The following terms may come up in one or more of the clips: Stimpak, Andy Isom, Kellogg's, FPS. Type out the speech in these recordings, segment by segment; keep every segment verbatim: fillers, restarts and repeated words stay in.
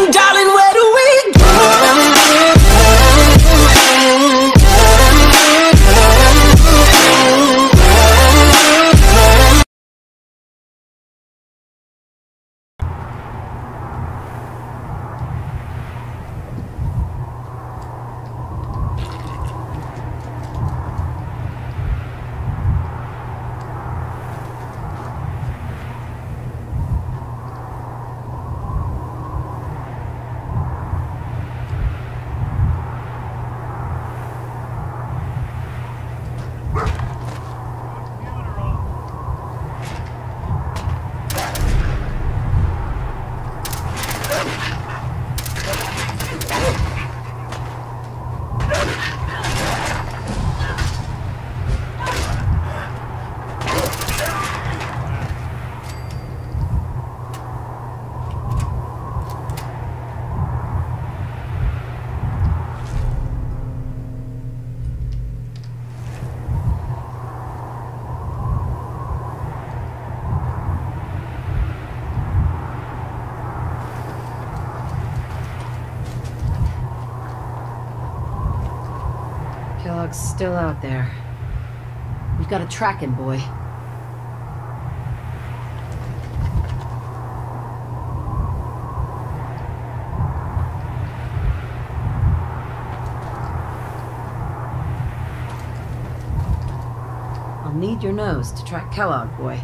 And darling, where do we go? Kellogg's still out there. We've got to track him, boy. I'll need your nose to track Kellogg, boy.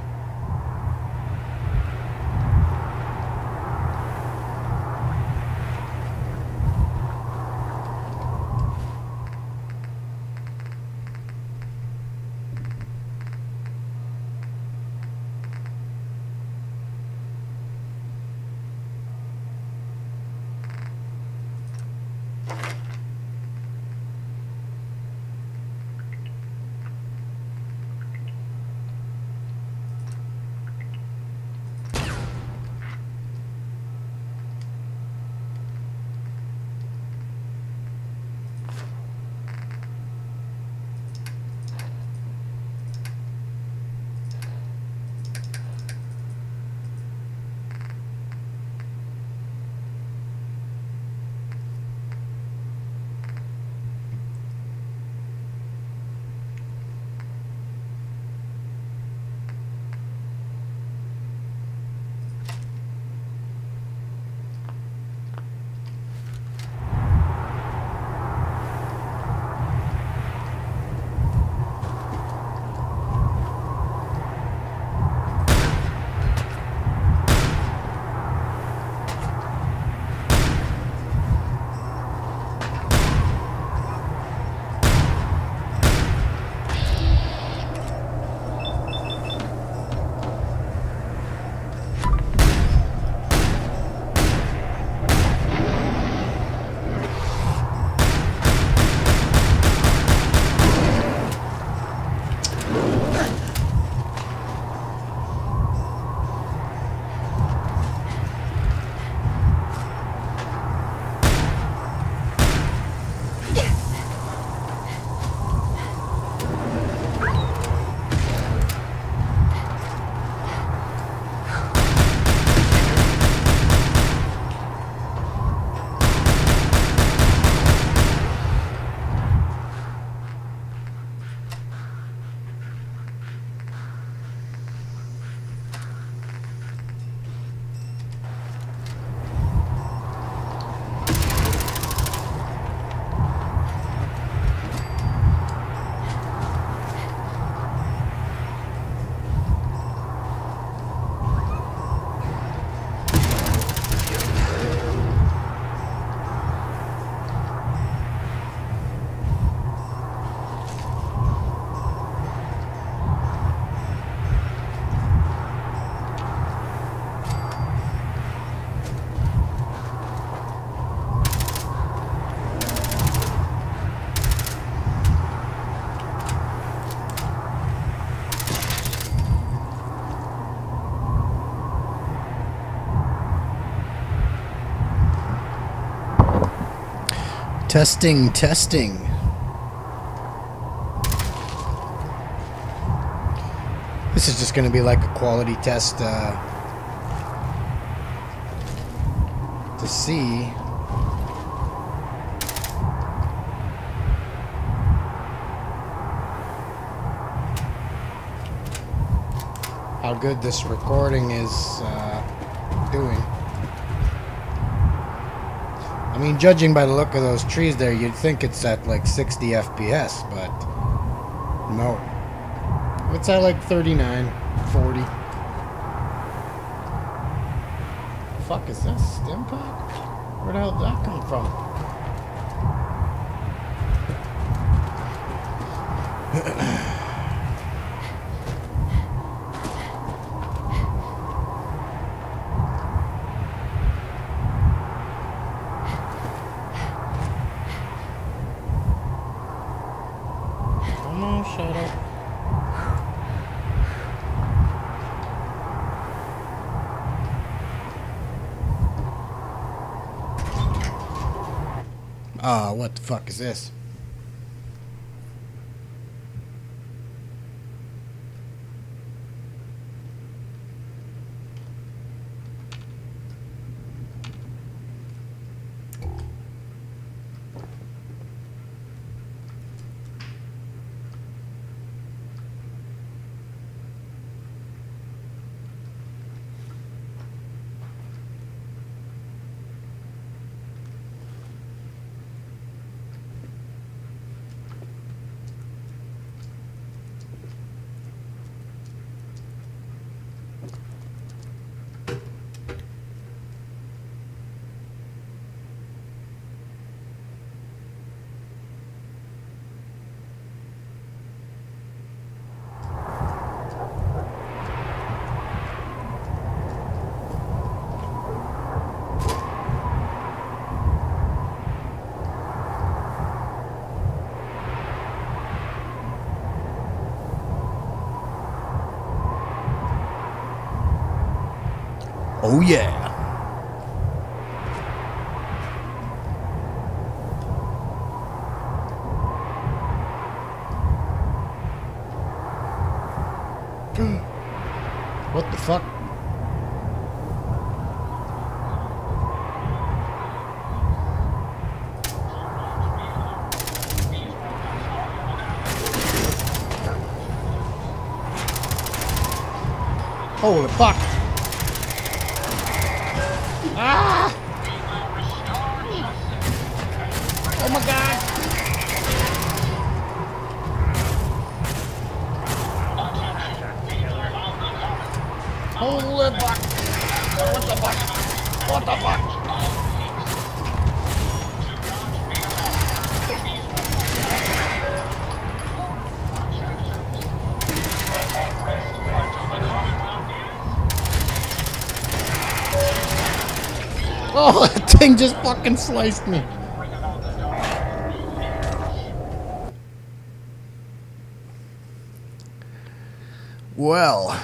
Testing, testing. This is just going to be like a quality test. Uh, to see. How good this recording is uh, doing. I mean, judging by the look of those trees there, you'd think it's at like sixty F P S, but no. It's at like thirty-nine, forty. The fuck is this? Stimpak? Where the hell did that come from? Ah, oh, what the fuck is this? Oh yeah. What the fuck? Holy fuck. Ah! Oh my god! Holy fuck! What the fuck? What the fuck? Oh, that thing just fucking sliced me. Well.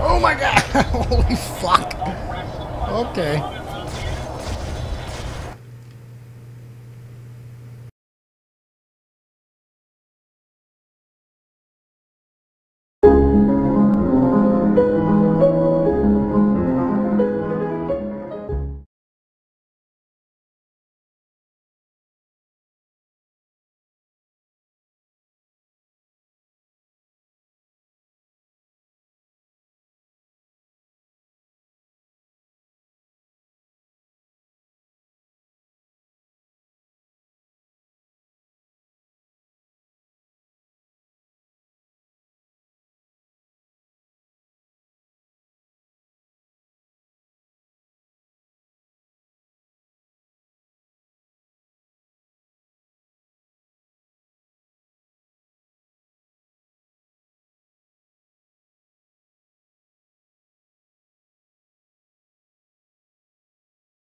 Oh my god! Holy fuck! Okay.